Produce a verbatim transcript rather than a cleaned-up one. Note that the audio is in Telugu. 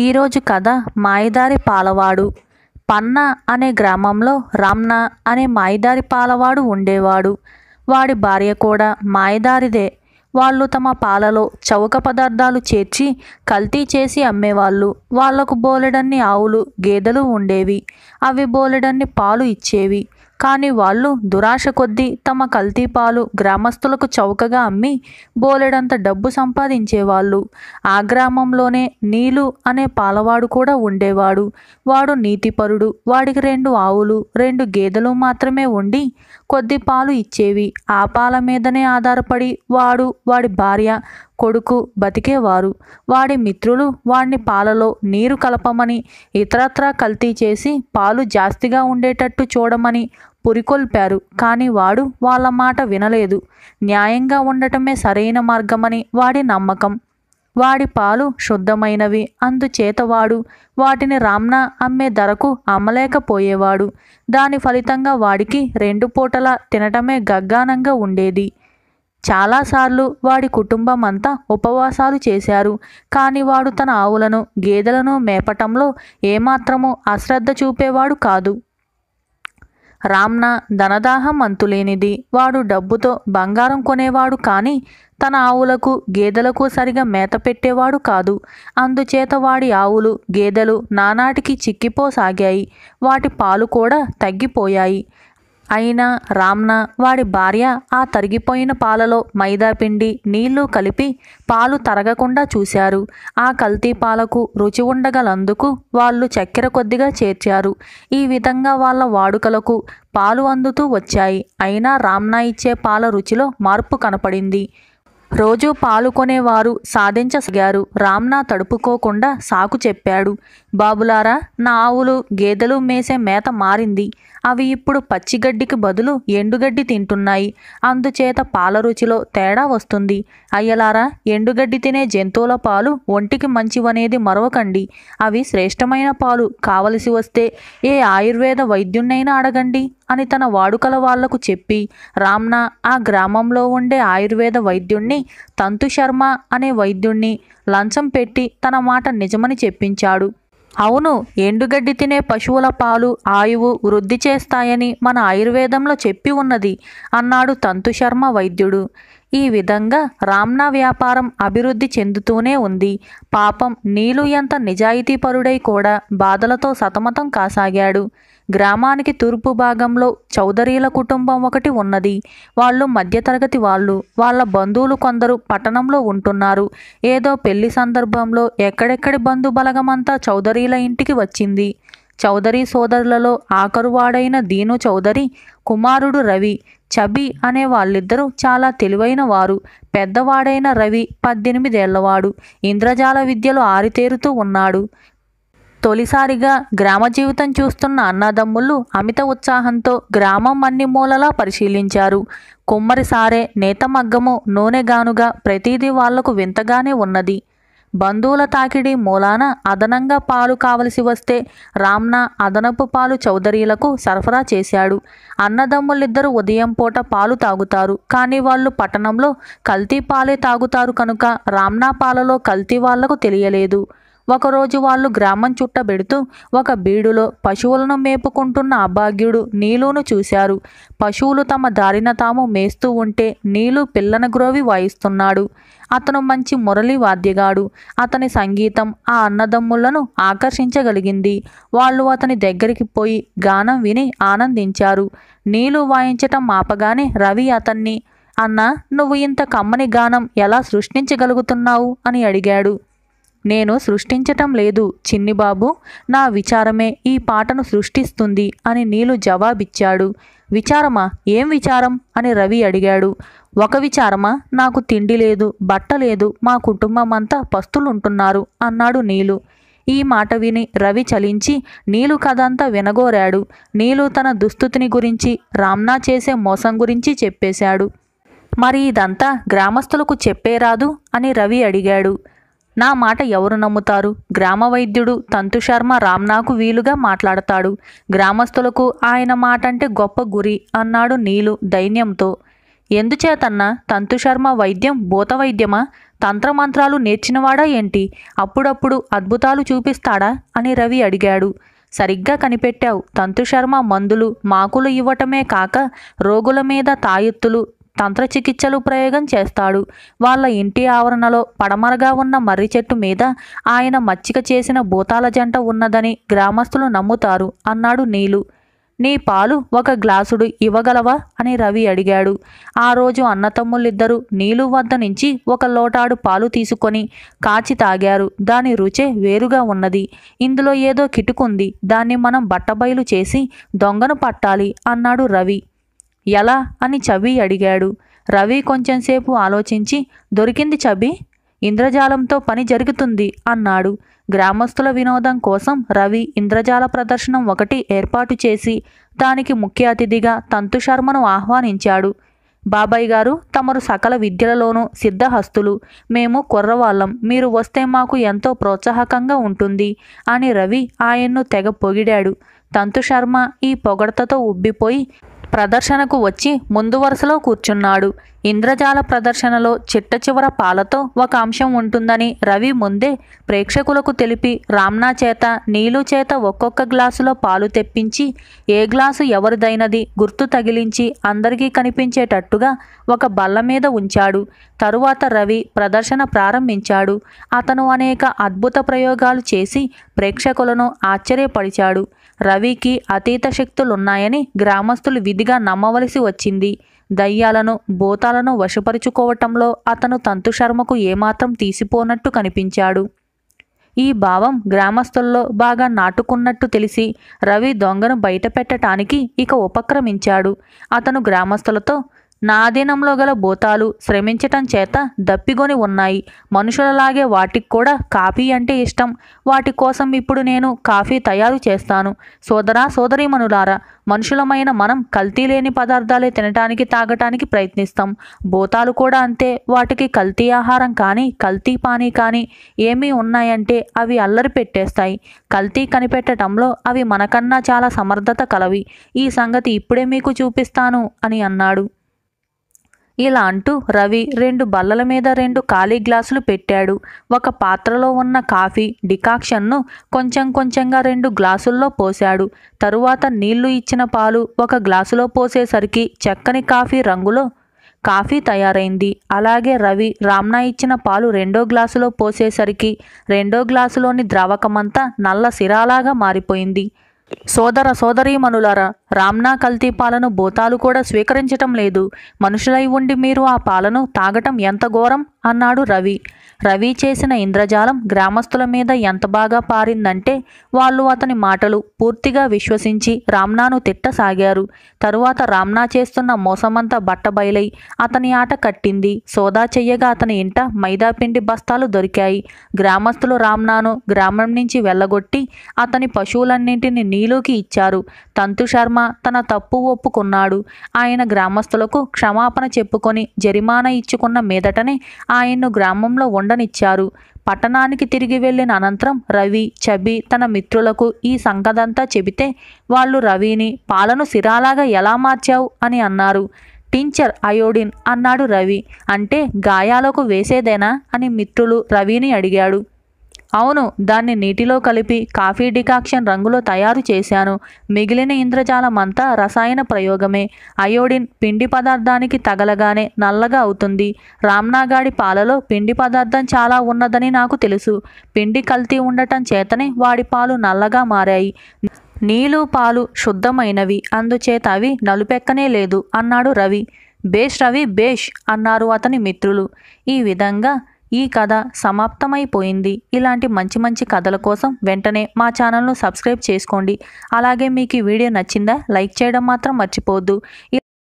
ఈరోజు కథ మాయదారి పాలవాడు. పన్న అనే గ్రామంలో రమణ అనే మాయదారి పాలవాడు ఉండేవాడు. వాడి భార్య కూడా మాయదారిదే. వాళ్ళు తమ పాలలో చౌక పదార్థాలు చేర్చి కల్తీ చేసి అమ్మేవాళ్ళు. వాళ్లకు బోలెడన్ని ఆవులు గేదెలు ఉండేవి. అవి బోలెడన్ని పాలు ఇచ్చేవి. కానీ వాళ్ళు దురాశ కొద్దీ తమ కల్తీ పాలు గ్రామస్తులకు చౌకగా అమ్మి బోలెడంత డబ్బు సంపాదించేవాళ్ళు. ఆ గ్రామంలోనే నీలు అనే పాలవాడు కూడా ఉండేవాడు. వాడు నీతిపరుడు. వాడికి రెండు ఆవులు రెండు గేదెలు మాత్రమే ఉండి కొద్ది పాలు ఇచ్చేవి. ఆ పాల మీదనే ఆధారపడి వాడు వాడి భార్య కొడుకు బతికేవారు. వాడి మిత్రులు వాడిని పాలలో నీరు కలపమని, ఇతరత్రా కల్తీ చేసి పాలు జాస్తిగా ఉండేటట్టు చూడమని పురికొల్పారు. కానీ వాడు వాళ్ళ మాట వినలేదు. న్యాయంగా ఉండటమే సరైన మార్గమని వాడి నమ్మకం. వాడి పాలు శుద్ధమైనవి. అందుచేత వాడు వాటిని రామ్న అమ్మే ధరకు అమ్మలేకపోయేవాడు. దాని ఫలితంగా వాడికి రెండు పూటలా తినటమే గగ్గానంగా ఉండేది. చాలాసార్లు వాడి కుటుంబం అంతా ఉపవాసాలు చేశారు. కానీ వాడు తన ఆవులను గేదెలను మేపటంలో ఏమాత్రమూ అశ్రద్ధ చూపేవాడు కాదు. రామ్న ధనదాహం అంతులేనిది. వాడు డబ్బుతో బంగారం కొనేవాడు. కానీ తన ఆవులకు గేదెలకు సరిగా మేత పెట్టేవాడు కాదు. అందుచేత వాడి ఆవులు గేదెలు నానాటికి చిక్కిపోసాగాయి. వాటి పాలు కూడా తగ్గిపోయాయి. అయినా రామ్న వాడి భార్య ఆ తరిగిపోయిన పాలలో మైదాపిండి నీళ్లు కలిపి పాలు తరగకుండా చూశారు. ఆ కల్తీ పాలకు రుచి ఉండగలందుకు వాళ్ళు చక్కెర కొద్దిగా చేర్చారు. ఈ విధంగా వాళ్ళ వాడుకలకు పాలు అందుతూ వచ్చాయి. అయినా రామ్న ఇచ్చే పాల రుచిలో మార్పు కనపడింది. రోజూ పాలుకొనేవారు సాధించసాగారు. రామ్న తడుపుకోకుండా సాకు చెప్పాడు. బాబులారా, నా ఆవులు గేదెలు మేసే మేత మారింది. అవి ఇప్పుడు పచ్చిగడ్డికి బదులు ఎండుగడ్డి తింటున్నాయి. అందుచేత పాల రుచిలో తేడా వస్తుంది. అయ్యలారా, ఎండుగడ్డి తినే జంతువుల పాలు ఒంటికి మంచివనేది మరవకండి. అవి శ్రేష్టమైన పాలు. కావలసి వస్తే ఏ ఆయుర్వేద వైద్యున్నైనా అడగండి అని తన వాడుకల వాళ్లకు చెప్పి రామ్న ఆ గ్రామంలో ఉండే ఆయుర్వేద వైద్యుణ్ణి తంతు శర్మ అనే వైద్యుణ్ణి లంచం పెట్టి తన మాట నిజమని చెప్పించాడు. అవును, ఎండుగడ్డి తినే పశువుల పాలు ఆయువు వృద్ధి చేస్తాయని మన ఆయుర్వేదంలో చెప్పి ఉన్నది అన్నాడు తంతు శర్మ వైద్యుడు. ఈ విధంగా రామ్న వ్యాపారం అభివృద్ధి చెందుతూనే ఉంది. పాపం నీలు ఎంత నిజాయితీపరుడై కూడా బాధలతో సతమతం కాసాగాడు. గ్రామానికి తూర్పు భాగంలో చౌదరీల కుటుంబం ఒకటి ఉన్నది. వాళ్ళు మధ్యతరగతి వాళ్ళు. వాళ్ళ బంధువులు కొందరు పట్టణంలో ఉంటున్నారు. ఏదో పెళ్లి సందర్భంలో ఎక్కడెక్కడి బంధుబలగమంతా చౌదరీల ఇంటికి వచ్చింది. చౌదరి సోదరులలో ఆఖరువాడైన దీను చౌదరి కుమారుడు రవి, చబి అనే వాళ్ళిద్దరూ చాలా తెలివైన వారు. పెద్దవాడైన రవి పద్దెనిమిదేళ్లవాడు. ఇంద్రజాల విద్యలో ఆరితేరుతూ ఉన్నాడు. తొలిసారిగా గ్రామ జీవితం చూస్తున్న అన్నదమ్ముళ్ళు అమిత ఉత్సాహంతో గ్రామం అన్ని మూలలా పరిశీలించారు. కుమ్మరి సారే నేతమగ్గము నూనెగానుగా ప్రతీదీ వాళ్లకు వింతగానే ఉన్నది. బంధువుల తాకిడి మూలాన అదనంగా పాలు కావలసి వస్తే రామ్న అదనపు పాలు చౌదరీలకు సరఫరా చేశాడు. అన్నదమ్ములిద్దరూ ఉదయం పూట పాలు తాగుతారు. కానీ వాళ్ళు పట్టణంలో కల్తీ పాలే తాగుతారు కనుక రామ్న పాలలో కల్తీ వాళ్లకు తెలియలేదు. ఒకరోజు వాళ్ళు గ్రామం చుట్టబెడుతూ ఒక బీడులో పశువులను మేపుకుంటున్న అభాగ్యుడు నీలును చూశారు. పశువులు తమ దారిన తాము మేస్తూ ఉంటే నీలు పిల్లన గ్రోవి వాయిస్తున్నాడు. అతను మంచి మురళి వాద్యగాడు. అతని సంగీతం ఆ అన్నదమ్ములను ఆకర్షించగలిగింది. వాళ్ళు అతని దగ్గరికి పోయి గానం విని ఆనందించారు. నీలు వాయించటం ఆపగానే రవి అతన్ని, అన్న, నువ్వు ఇంత కమ్మని గానం ఎలా సృష్టించగలుగుతున్నావు అని అడిగాడు. నేను సృష్టించటం లేదు చిన్నిబాబు, నా విచారమే ఈ పాటను సృష్టిస్తుంది అని నీలు జవాబిచ్చాడు. విచారమా? ఏం విచారం అని రవి అడిగాడు. ఒక విచారమా? నాకు తిండి లేదు, బట్ట లేదు, మా కుటుంబం అంతా పస్తులుంటున్నారు అన్నాడు నీలు. ఈ మాట విని రవి చలించి నీలు కథంతా వినగోరాడు. నీలు తన దుస్థితిని గురించి రామ్న చేసే మోసం గురించి చెప్పేశాడు. మరి ఇదంతా గ్రామస్తులకు చెప్పేరాదు అని రవి అడిగాడు. నా మాట ఎవరు నమ్ముతారు? గ్రామ వైద్యుడు తంతు శర్మ రామ్నాకు వీలుగా మాట్లాడతాడు. గ్రామస్తులకు ఆయన మాట అంటే గొప్ప గురి అన్నాడు నీలు ధైర్యంతో. ఎందుచేతన్నా తంతుశర్మ వైద్యం భూత వైద్యమా, తంత్రమంత్రాలు నేర్చినవాడా ఏంటి, అప్పుడప్పుడు అద్భుతాలు చూపిస్తాడా అని రవి అడిగాడు. సరిగ్గా కనిపెట్టావు. తంతుశర్మ మందులు మాకులు ఇవ్వటమే కాక రోగుల మీద తాయెత్తులు తంత్రచికిత్సలు ప్రయోగం చేస్తాడు. వాళ్ళ ఇంటి ఆవరణలో పడమరగా ఉన్న మర్రి చెట్టు మీద ఆయన మచ్చిక చేసిన భూతాల జంట ఉన్నదని గ్రామస్తులు నమ్ముతారు అన్నాడు నీలు. నీ పాలు ఒక గ్లాసుడు ఇవ్వగలవా అని రవి అడిగాడు. ఆ రోజు అన్నతమ్ముళ్ళిద్దరూ నీలు వద్ద నుంచి ఒక లోటాడు పాలు తీసుకొని కాచి తాగారు. దాని రుచే వేరుగా ఉన్నది. ఇందులో ఏదో కిటుకుంది, దాన్ని మనం బట్టబయలు చేసి దొంగను పట్టాలి అన్నాడు రవి. ఎలా అని చవి అడిగాడు. రవి కొంచెంసేపు ఆలోచించి, దొరికింది చవి, ఇంద్రజాలంతో పని జరుగుతుంది అన్నాడు. గ్రామస్తుల వినోదం కోసం రవి ఇంద్రజాల ప్రదర్శనం ఒకటి ఏర్పాటు చేసి దానికి ముఖ్య అతిథిగా తంతుశర్మను ఆహ్వానించాడు. బాబాయ్ గారు, తమరు సకల విద్యలలోనూ సిద్ధహస్తులు. మేము కుర్రవాళ్ళం. మీరు వస్తే మాకు ఎంతో ప్రోత్సాహకంగా ఉంటుంది అని రవి ఆయన్ను తెగ పొగిడాడు. తంతుశర్మ ఈ పొగడ్తతో ఉబ్బిపోయి ప్రదర్శనకు వచ్చి ముందు వరుసలో కూర్చున్నాడు. ఇంద్రజాల ప్రదర్శనలో చిట్ట చివర పాలతో ఒక అంశం ఉంటుందని రవి ముందే ప్రేక్షకులకు తెలిపి రామ్నా చేత నీలు చేత ఒక్కొక్క గ్లాసులో పాలు తెప్పించి ఏ గ్లాసు ఎవరిదైనది గుర్తు తగిలించి అందరికీ కనిపించేటట్టుగా ఒక బల్ల మీద ఉంచాడు. తరువాత రవి ప్రదర్శన ప్రారంభించాడు. అతను అనేక అద్భుత ప్రయోగాలు చేసి ప్రేక్షకులను ఆశ్చర్యపరిచాడు. రవికి అతీత శక్తులున్నాయని గ్రామస్తులు విధిగా నమ్మవలసి వచ్చింది. దయ్యాలను భూతాలను వశపరుచుకోవటంలో అతను తంతుశర్మకు ఏమాత్రం తీసిపోనట్టు కనిపించాడు. ఈ భావం గ్రామస్తుల్లో బాగా నాటుకున్నట్టు తెలిసి రవి దొంగను బయట పెట్టడానికి ఇక ఉపక్రమించాడు. అతను గ్రామస్తులతో, నా ఆధీనంలో గల భూతాలు శ్రమించటం చేత దప్పిగొని ఉన్నాయి. మనుషులలాగే వాటికి కూడా కాఫీ అంటే ఇష్టం. వాటి కోసం ఇప్పుడు నేను కాఫీ తయారు చేస్తాను. సోదరా సోదరీమణులారా, మనుషులమైన మనం కల్తీ లేని పదార్థాలే తినటానికి తాగటానికి ప్రయత్నిస్తాం. భూతాలు కూడా అంతే. వాటికి కల్తీ ఆహారం కానీ కల్తీ పానీ కానీ ఏమీ ఉన్నాయంటే అవి అల్లరి పెట్టేస్తాయి. కల్తీ కనిపెట్టడంలో అవి మనకన్నా చాలా సమర్థత కలవి. ఈ సంగతి ఇప్పుడే మీకు చూపిస్తాను అని అన్నాడు. ఇలా అంటూ రవి రెండు బల్లల మీద రెండు ఖాళీ గ్లాసులు పెట్టాడు. ఒక పాత్రలో ఉన్న కాఫీ డికాక్షన్ను కొంచెం కొంచెంగా రెండు గ్లాసుల్లో పోశాడు. తరువాత నీళ్లు ఇచ్చిన పాలు ఒక గ్లాసులో పోసేసరికి చక్కని కాఫీ రంగులో కాఫీ తయారైంది. అలాగే రవి రామ్నా ఇచ్చిన పాలు రెండో గ్లాసులో పోసేసరికి రెండో గ్లాసులోని ద్రావకమంతా నల్ల సిరాలాగా మారిపోయింది. సోదర సోదరీమణులారా, రామ్నా కల్తీ పాలను భూతాలు కూడా స్వీకరించటం లేదు. మనుషులై ఉండి మీరు ఆ పాలను తాగటం ఎంత ఘోరం అన్నాడు రవి. రవి చేసిన ఇంద్రజాలం గ్రామస్తుల మీద ఎంత బాగా పారిందంటే వాళ్ళు అతని మాటలు పూర్తిగా విశ్వసించి రామ్నాను తిట్టసాగారు. తరువాత రామ్నా చేస్తున్న మోసమంతా బట్టబయలై అతని ఆట కట్టింది. సోదా చెయ్యగా అతని ఇంట మైదాపిండి బస్తాలు దొరికాయి. గ్రామస్తులు రామ్నాను గ్రామం నుంచి వెళ్ళగొట్టి అతని పశువులన్నింటినీ నీలోకి ఇచ్చారు. తంతుశర్మ తన తప్పు ఒప్పుకున్నాడు. ఆయన గ్రామస్తులకు క్షమాపణ చెప్పుకొని జరిమానా ఇచ్చుకున్న మీదటనే ఆయన్ను గ్రామంలో ఉండనిచ్చారు. పట్టణానికి తిరిగి వెళ్ళిన అనంతరం రవి చబి తన మిత్రులకు ఈ సంగదంతా చెబితే వాళ్ళు రవిని, పాలను సిరాలాగా ఎలా మార్చావు అని అన్నారు. టించర్ అయోడిన్ అన్నాడు రవి. అంటే గాయాలకు వేసేదేనా అని మిత్రులు రవిని అడిగాడు. అవును, దాన్ని నీటిలో కలిపి కాఫీ డికాక్షన్ రంగులో తయారు చేశాను. మిగిలిన ఇంద్రజాలమంతా రసాయన ప్రయోగమే. అయోడిన్ పిండి పదార్థానికి తగలగానే నల్లగా అవుతుంది. రామ్నాగాడి పాలలో పిండి పదార్థం చాలా ఉన్నదని నాకు తెలుసు. పిండి కల్తీ ఉండటం చేతనే వాడి పాలు నల్లగా మారాయి. నీలు పాలు శుద్ధమైనవి, అందుచేత అవి నలుపెక్కనే లేదు అన్నాడు రవి. బేష్ రవి బేష్ అన్నారు అతని మిత్రులు. ఈ విధంగా ఈ కథ సమాప్తమైపోయింది. ఇలాంటి మంచి మంచి కథల కోసం వెంటనే మా ఛానల్ను సబ్స్క్రైబ్ చేసుకోండి. అలాగే మీకు ఈ వీడియో నచ్చిందా? లైక్ చేయడం మాత్రం మర్చిపోవద్దు.